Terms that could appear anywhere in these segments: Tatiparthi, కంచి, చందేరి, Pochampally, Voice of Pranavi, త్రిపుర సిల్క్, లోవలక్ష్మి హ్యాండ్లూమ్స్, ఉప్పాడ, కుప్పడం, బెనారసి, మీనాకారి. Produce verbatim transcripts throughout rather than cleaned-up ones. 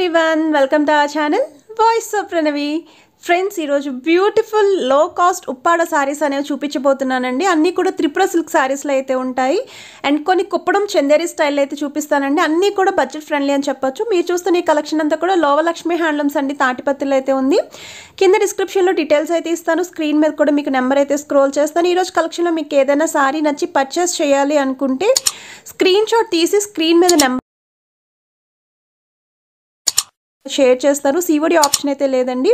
everyone, welcome to our channel Voice of Pranavi. Friends, ఈరోజు beautiful low cost ఉప్పాడ saris అనేవి చూపించబోతున్నానండి. అన్నీ కూడా త్రిపుర సిల్క్ సారీస్లో అయితే ఉంటాయి అండ్ కొన్ని కుప్పడం చందేరి స్టైల్ అయితే చూపిస్తానండి. అన్నీ కూడా బడ్జెట్ ఫ్రెండ్లీ అని చెప్పొచ్చు. మీరు చూస్తున్న ఈ కలెక్షన్ అంతా కూడా లోవలక్ష్మి హ్యాండ్లూమ్స్ అండి, తాటిపత్తిలో అయితే ఉంది. కింద డిస్క్రిప్షన్లో డీటెయిల్స్ అయితే ఇస్తాను, స్క్రీన్ మీద కూడా మీకు నెంబర్ అయితే స్క్రోల్ చేస్తాను. ఈరోజు కలెక్షన్లో మీకు ఏదైనా సారీ నచ్చి పర్చేస్ చేయాలి అనుకుంటే స్క్రీన్ షాట్ తీసి స్క్రీన్ మీద నెంబర్ షేర్ చేస్తారు. సీవీడీ ఆప్షన్ అయితే లేదండి,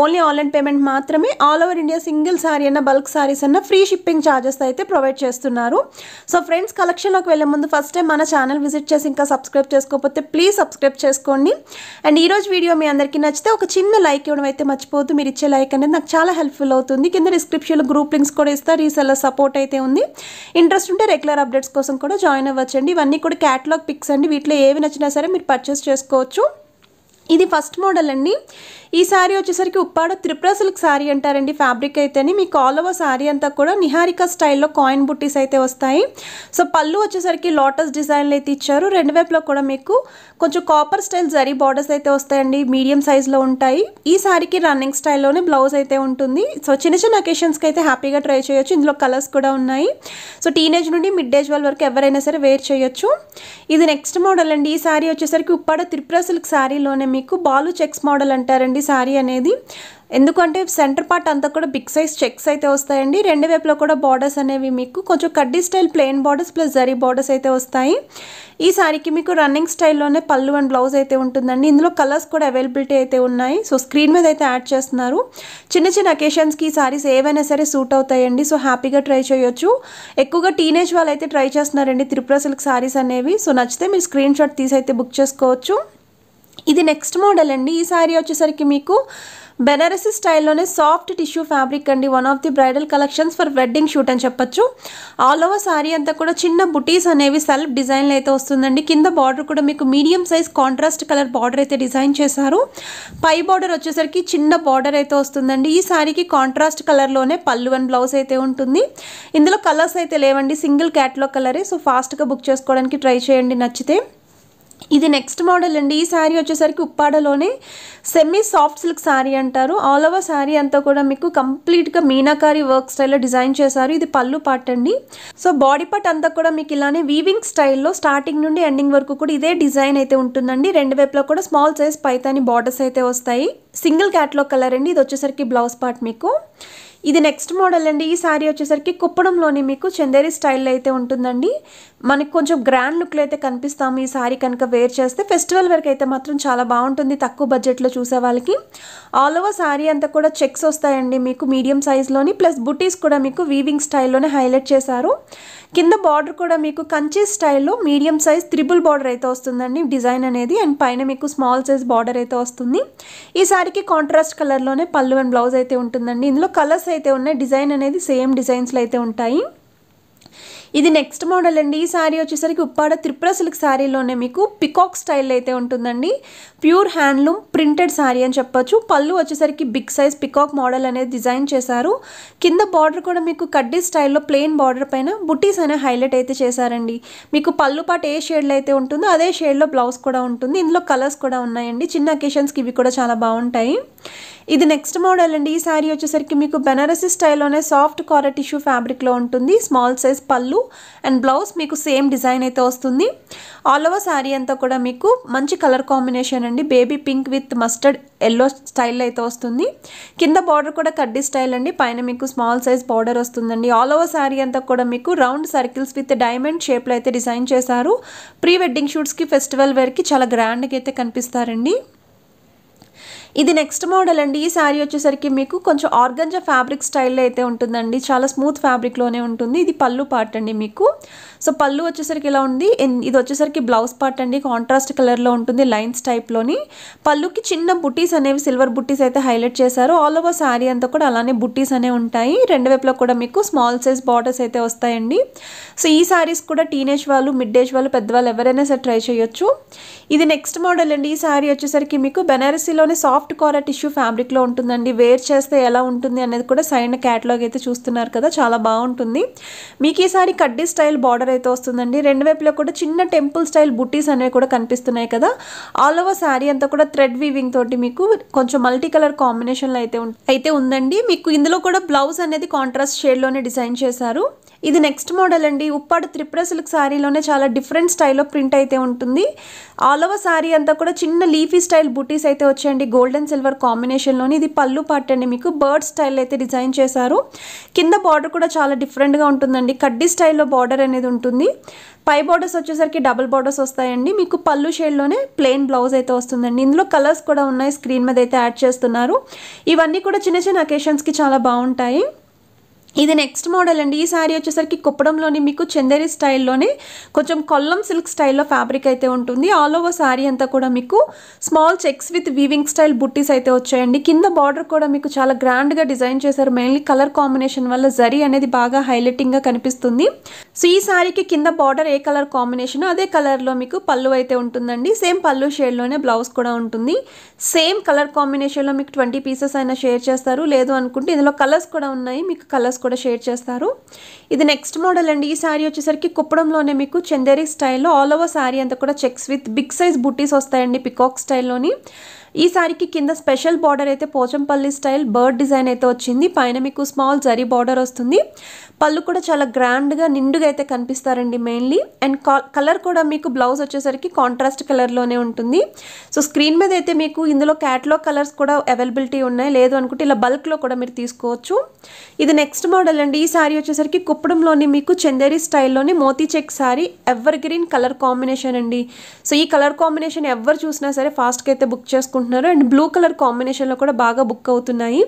ఓన్లీ ఆన్లైన్ పేమెంట్ మాత్రమే. All over India single sorry అన్న బల్క్ సారీస్ అన్న ఫ్రీ షిప్పింగ్ ఛార్జెస్ అయితే ప్రొవైడ్ చేస్తున్నారు. సో ఫ్రెండ్స్, కలెక్షన్లోకి వెళ్ళే ముందు ఫస్ట్ టైం మన ఛానల్ విజిట్ చేసి ఇంకా సబ్స్క్రైబ్ చేసుకోకపోతే ప్లీజ్ సబ్స్క్రైబ్ చేసుకోండి. అండ్ ఈరోజు వీడియో మీ అందరికీ నచ్చితే ఒక చిన్న లైక్ ఇవ్వడం అయితే మర్చిపోవద్దు. మీరు ఇచ్చే లైక్ అనేది నాకు చాలా హెల్ప్ఫుల్ అవుతుంది. కింద డిస్క్రిప్షన్లో గ్రూప్ లింక్స్ కూడా ఇస్తారు, రీసెల్లర్ సపోర్ట్ అయితే ఉంది. ఇంట్రెస్ట్ ఉంటే రెగ్యులర్ అప్డేట్స్ కోసం కూడా జాయిన్ అవ్వచ్చండి. ఇవన్నీ కూడా క్యాటలాగ్ పిక్స్ అండి, వీటిలో ఏవి నచ్చినా సరే మీరు పర్చేస్ చేసుకోవచ్చు. ఇది ఫస్ట్ మోడల్ అండి. ఈ శారీ వచ్చేసరికి ఉప్పాడ త్రిపుర సిల్క్ శారీ అంటారండి. ఫ్యాబ్రిక్ అయితేనే మీకు ఆల్ ఓవర్ శారీ అంతా కూడా నిహారిక స్టైల్లో కాయిన్ బుట్టీస్ అయితే వస్తాయి. సో పళ్ళు వచ్చేసరికి లోటస్ డిజైన్లు అయితే ఇచ్చారు. రెండు వైపులో కూడా మీకు కొంచెం కాపర్ స్టైల్ జరీ బార్డర్స్ అయితే వస్తాయండి, మీడియం సైజులో ఉంటాయి. ఈ శారీకి రన్నింగ్ స్టైల్లోనే బ్లౌజ్ అయితే ఉంటుంది. సో చిన్న చిన్న అకేషన్స్కి అయితే హ్యాపీగా ట్రై చేయొచ్చు. ఇందులో కలర్స్ కూడా ఉన్నాయి. సో టీనేజ్ నుండి మిడ్ ఏజ్ వాళ్ళ వరకు ఎవరైనా సరే వేర్ చేయొచ్చు. ఇది నెక్స్ట్ మోడల్ అండి. ఈ శారీ వచ్చేసరికి ఉప్పాడ త్రిపుర సిల్క్ శారీలోనే మీకు బాలు చెక్స్ మోడల్ అంటారండి సారీ అనేది. ఎందుకంటే సెంటర్ పార్ట్ అంతా కూడా బిగ్ సైజ్ చెక్స్ అయితే వస్తాయండి. రెండు వైపులో కూడా బార్డర్స్ అనేవి మీకు కొంచెం కడ్డీ style plain borders plus zari borders అయితే వస్తాయి. ఈ సారీకి మీకు రన్నింగ్ స్టైల్లోనే పళ్ళు అండ్ బ్లౌజ్ అయితే ఉంటుందండి. ఇందులో కలర్స్ కూడా అవైలబిలిటీ అయితే ఉన్నాయి. సో స్క్రీన్ మీద అయితే యాడ్ చేస్తున్నారు. చిన్న చిన్న అకేషన్స్కి ఈ సారీస్ ఏవైనా సరే సూట్ అవుతాయండి. సో హ్యాపీగా ట్రై చేయొచ్చు. ఎక్కువగా టీనేజ్ వాళ్ళు అయితే ట్రై చేస్తున్నారండి త్రిపుర సిల్క్ సారీస్ అనేవి. సో నచ్చితే మీరు స్క్రీన్ షాట్ తీసి అయితే బుక్ చేసుకోవచ్చు. ఇది నెక్స్ట్ మోడల్ అండి. ఈ సారీ వచ్చేసరికి మీకు బెనారసి స్టైల్లోనే సాఫ్ట్ టిష్యూ ఫ్యాబ్రిక్ అండి. One of the bridal collections for wedding shoot అని చెప్పొచ్చు. ఆల్ ఓవర్ సారీ అంతా కూడా చిన్న బుటీస్ అనేవి సెల్ఫ్ డిజైన్లు అయితే వస్తుందండి. కింద బార్డర్ కూడా మీకు medium size contrast colour border అయితే డిజైన్ చేశారు. పై బార్డర్ వచ్చేసరికి చిన్న బార్డర్ అయితే వస్తుందండి. ఈ సారీకి కాంట్రాస్ట్ కలర్లోనే పళ్ళు అండ్ బ్లౌజ్ అయితే ఉంటుంది. ఇందులో కలర్స్ అయితే లేవండి, సింగిల్ క్యాటలాగ్ కలరే. సో ఫాస్ట్గా బుక్ చేసుకోవడానికి ట్రై చేయండి నచ్చితే. ఇది నెక్స్ట్ మోడల్ అండి. ఈ శారీ వచ్చేసరికి ఉప్పాడలోనే సెమీ సాఫ్ట్ సిల్క్ శారీ అంటారు. ఆల్ ఓవర్ శారీ అంతా కూడా మీకు కంప్లీట్గా మీనాకారి వర్క్ స్టైల్లో డిజైన్ చేశారు. ఇది పళ్ళు పార్ట్ అండి. సో బాడీ పార్ట్ అంతా కూడా మీకు ఇలానే వీవింగ్ స్టైల్లో స్టార్టింగ్ నుండి ఎండింగ్ వరకు కూడా ఇదే డిజైన్ అయితే ఉంటుందండి. రెండు వైపులో కూడా స్మాల్ సైజ్ పైతాని బార్డర్స్ అయితే వస్తాయి. సింగిల్ క్యాటలాగ్ కలర్ అండి. ఇది వచ్చేసరికి బ్లౌజ్ పార్ట్ మీకు. ఇది నెక్స్ట్ మోడల్ అండి. ఈ శారీ వచ్చేసరికి కుప్పడంలోనే మీకు చందేరి స్టైల్లో అయితే ఉంటుందండి. మనకి కొంచెం గ్రాండ్ లుక్లో అయితే కనిపిస్తాము ఈ శారీ కనుక వేర్ చేస్తే. ఫెస్టివల్ వరకు అయితే మాత్రం చాలా బాగుంటుంది తక్కువ బడ్జెట్లో చూసే వాళ్ళకి. ఆల్ ఓవర్ శారీ అంతా కూడా చెక్స్ వస్తాయండి మీకు మీడియం సైజ్లోని, ప్లస్ బుటీస్ కూడా మీకు వీవింగ్ స్టైల్లోనే హైలైట్ చేశారు. కింద బార్డర్ కూడా మీకు కంచి స్టైల్లో మీడియం సైజ్ త్రిబుల్ బార్డర్ అయితే వస్తుందండి డిజైన్ అనేది. అండ్ పైన మీకు స్మాల్ సైజ్ బార్డర్ అయితే వస్తుంది. ఈ శారీకి కాంట్రాస్ట్ కలర్లోనే పళ్ళు అండ్ బ్లౌజ్ అయితే ఉంటుందండి. ఇందులో కలర్స్ అయితే ఉన్నాయి, డిజైన్ అనేది సేమ్ డిజైన్స్లో అయితే ఉంటాయి. ఇది నెక్స్ట్ మోడల్ అండి. ఈ శారీ వచ్చేసరికి ఉప్పాడ త్రిపుర సిల్క్ శారీలోనే మీకు పికాక్ స్టైల్ అయితే ఉంటుందండి. ప్యూర్ హ్యాండ్లూమ్ ప్రింటెడ్ శారీ అని చెప్పొచ్చు. పళ్ళు వచ్చేసరికి బిగ్ సైజ్ పికాక్ మోడల్ అనేది డిజైన్ చేశారు. కింద బార్డర్ కూడా మీకు కడ్డీ స్టైల్లో ప్లెయిన్ బార్డర్ పైన బుటీస్ అనే హైలైట్ అయితే చేశారండి. మీకు పళ్ళు పాటు ఏ షేడ్లో అయితే ఉంటుందో అదే షేడ్లో బ్లౌజ్ కూడా ఉంటుంది. ఇందులో కలర్స్ కూడా ఉన్నాయండి. చిన్న అకేషన్స్కి ఇవి కూడా చాలా బాగుంటాయి. ఇది నెక్స్ట్ మోడల్ అండి. ఈ శారీ వచ్చేసరికి మీకు బెనారసి స్టైల్లోనే సాఫ్ట్ కాటన్ టిష్యూ ఫ్యాబ్రిక్లో ఉంటుంది. స్మాల్ సైజ్ పళ్ళు అండ్ బ్లౌజ్ మీకు సేమ్ డిజైన్ అయితే వస్తుంది. ఆల్ ఓవర్ శారీ అంతా కూడా మీకు మంచి కలర్ కాంబినేషన్ అండి, baby pink with mustard yellow style అయితే వస్తుంది. కింద బార్డర్ కూడా కడ్డీ స్టైల్ అండి, పైన మీకు స్మాల్ సైజ్ బార్డర్ వస్తుందండి. ఆల్ ఓవర్ శారీ అంతా కూడా మీకు రౌండ్ సర్కిల్స్ విత్ డైమండ్ షేప్లో అయితే డిజైన్ చేశారు. ప్రీ వెడ్డింగ్ షూట్స్కి ఫెస్టివల్ వేర్కి చాలా గ్రాండ్గా అయితే కనిపిస్తారండి. ఇది నెక్స్ట్ మోడల్ అండి. ఈ శారీ వచ్చేసరికి మీకు కొంచెం ఆర్గంజా ఫ్యాబ్రిక్ స్టైల్లో అయితే ఉంటుందండి. చాలా స్మూత్ ఫ్యాబ్రిక్లోనే ఉంటుంది. ఇది పళ్ళు పార్ట్ అండి మీకు. సో పళ్ళు వచ్చేసరికి ఇలా ఉంది. ఇది వచ్చేసరికి బ్లౌజ్ పార్ట్ అండి. కాంట్రాస్ట్ కలర్లో ఉంటుంది లైన్స్ టైప్లోని. పళ్ళుకి చిన్న బుటీస్ అనేవి సిల్వర్ బుటీస్ అయితే హైలైట్ చేశారు. ఆల్ ఓవర్ శారీ అంతా కూడా అలానే బుటీస్ అనేవి ఉంటాయి. రెండు వైపులో కూడా మీకు స్మాల్ సైజ్ బార్డర్స్ అయితే వస్తాయండి. సో ఈ శారీస్ కూడా టీనేజ్ వాళ్ళు, మిడ్ ఏజ్ వాళ్ళు, పెద్దవాళ్ళు ఎవరైనా సరే ట్రై చేయొచ్చు. ఇది నెక్స్ట్ మోడల్ అండి. ఈ శారీ వచ్చేసరికి మీకు బెనారసీలోనే సాఫ్ట్ కాటన్ టిష్యూ ఫ్యాబ్రిక్లో ఉంటుందండి. వేర్ చేస్తే ఎలా ఉంటుంది అనేది కూడా సైడ్ క్యాటలాగ్ అయితే చూస్తున్నారు కదా, చాలా బాగుంటుంది. మీకు ఈసారి కడ్డీ స్టైల్ బార్డర్ కలర్ అయితే వస్తుందండి. రెండు వైపులా కూడా చిన్న టెంపుల్ స్టైల్ బుట్టీస్ అనేవి కూడా కనిపిస్తున్నాయి కదా. ఆల్ ఓవర్ సారీ అంతా కూడా థ్రెడ్ వీవింగ్ తోటి మీకు కొంచెం మల్టీ కలర్ కాంబినేషన్ లో అయితే అయితే ఉందండి. మీకు ఇందులో కూడా బ్లౌజ్ అనేది కాంట్రాస్ట్ షేడ్ లోనే డిజైన్ చేశారు. ఇది నెక్స్ట్ మోడల్ అండి. ఉప్పాడు త్రిపురసులకు శారీలోనే చాలా డిఫరెంట్ స్టైల్లో ప్రింట్ అయితే ఉంటుంది. ఆల్ ఓవర్ శారీ అంతా కూడా చిన్న లీఫీ స్టైల్ బుటీస్ అయితే వచ్చాయండి, గోల్డ్ అండ్ సిల్వర్ కాంబినేషన్లోని. ఇది పళ్ళు పార్ట్ అండి, మీకు బర్డ్ స్టైల్ అయితే డిజైన్ చేశారు. కింద బార్డర్ కూడా చాలా డిఫరెంట్గా ఉంటుందండి, కడ్డీ స్టైల్లో బార్డర్ అనేది ఉంటుంది. పై బార్డర్స్ వచ్చేసరికి డబుల్ బార్డర్స్ వస్తాయండి. మీకు పళ్ళు షేడ్లోనే ప్లెయిన్ బ్లౌజ్ అయితే వస్తుందండి. ఇందులో కలర్స్ కూడా ఉన్నాయి, స్క్రీన్ మీద అయితే యాడ్ చేస్తున్నారు. ఇవన్నీ కూడా చిన్న చిన్న అకేషన్స్కి చాలా బాగుంటాయి. ఇది నెక్స్ట్ మోడల్ అండి. ఈ శారీ వచ్చేసరికి కుప్పడంలోని మీకు చందేరి స్టైల్లోనే కొంచెం కొల్లం సిల్క్ స్టైల్లో ఫ్యాబ్రిక్ అయితే ఉంటుంది. ఆల్ ఓవర్ శారీ అంతా కూడా మీకు small checks with weaving style బుట్టీస్ అయితే వచ్చాయండి. కింద బార్డర్ కూడా మీకు చాలా గ్రాండ్గా డిజైన్ చేశారు. మెయిన్లీ కలర్ కాంబినేషన్ వల్ల జరీ అనేది బాగా హైలైటింగ్గా కనిపిస్తుంది. సో ఈ శారీకి కింద బార్డర్ ఏ కలర్ కాంబినేషన్ అదే కలర్లో మీకు పళ్ళు అయితే ఉంటుందండి. సేమ్ పళ్ళు షేడ్లోనే బ్లౌజ్ కూడా ఉంటుంది. సేమ్ కలర్ కాంబినేషన్లో మీకు ట్వంటీ పీసెస్ అయినా షేర్ చేస్తారు, లేదు అనుకుంటే ఇందులో కలర్స్ కూడా ఉన్నాయి, మీకు కలర్స్ కూడా షేర్ చేస్తారు. ఇది నెక్స్ట్ మోడల్ అండి. ఈ శారీ వచ్చేసరికి కుప్పడంలోనే మీకు చందేరి స్టైల్లో ఆల్ ఓవర్ శారీ అంతా కూడా చెక్స్ విత్ బిగ్ సైజ్ బుటీస్ వస్తాయండి, పికాక్ స్టైల్లోని. ఈ శారీకి కింద స్పెషల్ బార్డర్ అయితే పోచంపల్లి స్టైల్ బర్డ్ డిజైన్ అయితే వచ్చింది. పైన మీకు స్మాల్ జరీ బార్డర్ వస్తుంది. పళ్ళు కూడా చాలా గ్రాండ్గా నిండుగా అయితే కనిపిస్తారండి మెయిన్లీ. అండ్ కలర్ కూడా మీకు బ్లౌజ్ వచ్చేసరికి కాంట్రాస్ట్ కలర్లోనే ఉంటుంది. సో స్క్రీన్ మీద అయితే మీకు ఇందులో క్యాటలాగ్ కలర్స్ కూడా అవైలబిలిటీ ఉన్నాయి, లేదు అనుకుంటే ఇలా బల్క్లో కూడా మీరు తీసుకోవచ్చు. ఇది నెక్స్ట్ మోడల్ అండి. ఈ శారీ వచ్చేసరికి కుప్పడంలోని మీకు చందేరి స్టైల్లోని మోతీ check sari, ever green colour combination అండి. సో ఈ కలర్ కాంబినేషన్ ఎవరు చూసినా సరే ఫాస్ట్గా అయితే బుక్ చేసుకుంటారు. అండ్ బ్లూ కలర్ కాంబినేషన్లో కూడా బాగా బుక్ అవుతున్నాయి.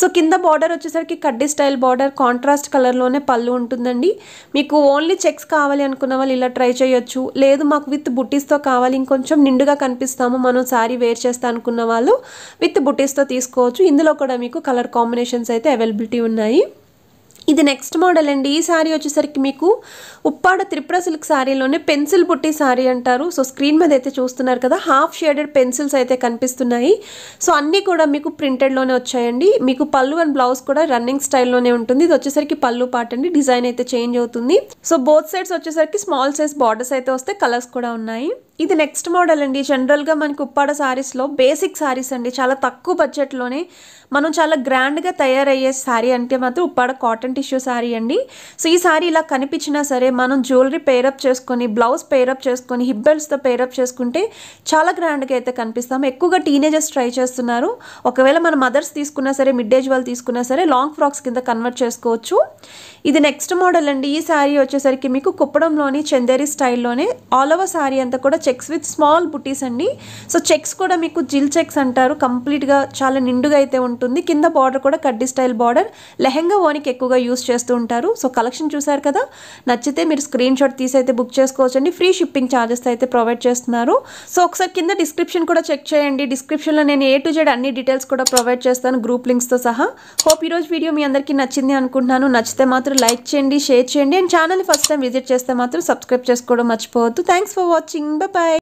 సో కింద బార్డర్ వచ్చేసరికి కడ్డీ స్టైల్ బార్డర్, కాంట్రాస్ట్ కలర్లోనే పళ్ళు ఉంటుందండి. మీకు ఓన్లీ చెక్స్ కావాలి అనుకున్న వాళ్ళు ఇలా ట్రై చేయొచ్చు, లేదు మాకు విత్ బుట్టీస్తో కావాలి, ఇంకొంచెం నిండుగా కనిపిస్తాము మనం శారీ వేర్ చేస్తా అనుకున్న వాళ్ళు విత్ బుట్టీస్తో తీసుకోవచ్చు. ఇందులో కూడా మీకు కలర్ కాంబినేషన్స్ అయితే అవైలబిలిటీ ఉన్నాయి. ఇది నెక్స్ట్ మోడల్ అండి. ఈ శారీ వచ్చేసరికి మీకు ఉప్పాడ త్రిపుర సిల్క్ శారీలోనే పెన్సిల్ బుట్టి శారీ అంటారు. సో స్క్రీన్ మీద అయితే చూస్తున్నారు కదా, హాఫ్ షేడెడ్ పెన్సిల్స్ అయితే కనిపిస్తున్నాయి. సో అన్నీ కూడా మీకు ప్రింటెడ్లోనే వచ్చాయండి. మీకు పళ్ళు అండ్ బ్లౌజ్ కూడా రన్నింగ్ స్టైల్లోనే ఉంటుంది. ఇది వచ్చేసరికి పళ్ళు పార్ట్ అండి, డిజైన్ అయితే చేంజ్ అవుతుంది. సో బోత్ సైడ్స్ వచ్చేసరికి స్మాల్ సైజ్ బార్డర్స్ అయితే వస్తే కలర్స్ కూడా ఉన్నాయి. ఇది నెక్స్ట్ మోడల్ అండి. జనరల్గా మనకి ఉప్పాడ శారీస్లో బేసిక్ శారీస్ అండి, చాలా తక్కువ బడ్జెట్లోనే మనం చాలా గ్రాండ్గా తయారయ్యే శారీ అంటే మాత్రం ఉప్పాడ కాటన్ టిష్యూ శారీ అండి. సో ఈ శారీ ఇలా కనిపించినా సరే మనం జ్యువెలరీ పేరప్ చేసుకొని, బ్లౌజ్ పేరప్ చేసుకొని, హిప్ బెల్ట్స్తో పేరప్ చేసుకుంటే చాలా గ్రాండ్గా అయితే కనిపిస్తాం. ఎక్కువగా టీనేజర్స్ ట్రై చేస్తున్నారు. ఒకవేళ మన మదర్స్ తీసుకున్నా సరే, మిడ్ ఏజ్ వాళ్ళు తీసుకున్నా సరే లాంగ్ ఫ్రాక్స్ కింద కన్వర్ట్ చేసుకోవచ్చు. ఇది నెక్స్ట్ మోడల్ అండి. ఈ శారీ వచ్చేసరికి మీకు కుప్పడంలోని చందేరి స్టైల్లోనే ఆల్ ఓవర్ శారీ అంతా కూడా చెక్స్ విత్ స్మాల్ బుటీస్ అండి. సో చెక్స్ కూడా మీకు జిల్ చెక్స్ అంటారు, కంప్లీట్గా చాలా నిండుగా అయితే ఉంటుంది. కింద బార్డర్ కూడా కడ్డీ స్టైల్ బార్డర్, లెహెంగా ఓనికి ఎక్కువగా యూస్ చేస్తూ ఉంటారు. సో కలెక్షన్ చూసారు కదా, నచ్చితే మీరు స్క్రీన్ షాట్ తీసి అయితే బుక్ చేసుకోవచ్చండి. ఫ్రీ షిప్పింగ్ ఛార్జెస్ అయితే ప్రొవైడ్ చేస్తున్నారు. సో ఒకసారి కింద డిస్క్రిప్షన్ కూడా చెక్ చేయండి. డిస్క్రిప్షన్లో నేను ఏ టు జెడ్ అన్ని డీటెయిల్స్ కూడా ప్రొవైడ్ చేస్తాను, గ్రూప్ లింక్స్తో సహా. హోప్ ఈరోజు వీడియో మీ అందరికీ నచ్చింది అనుకుంటున్నాను. నచ్చితే మాత్రం లైక్ చేయండి, షేర్ చేయండి. అండ్ ఛానల్ని ఫస్ట్ టైం విజిట్ చేస్తే మాత్రం సబ్స్క్రైబ్ చేసుకోవడం మర్చిపోవద్దు. Thanks for watching. Bye bye.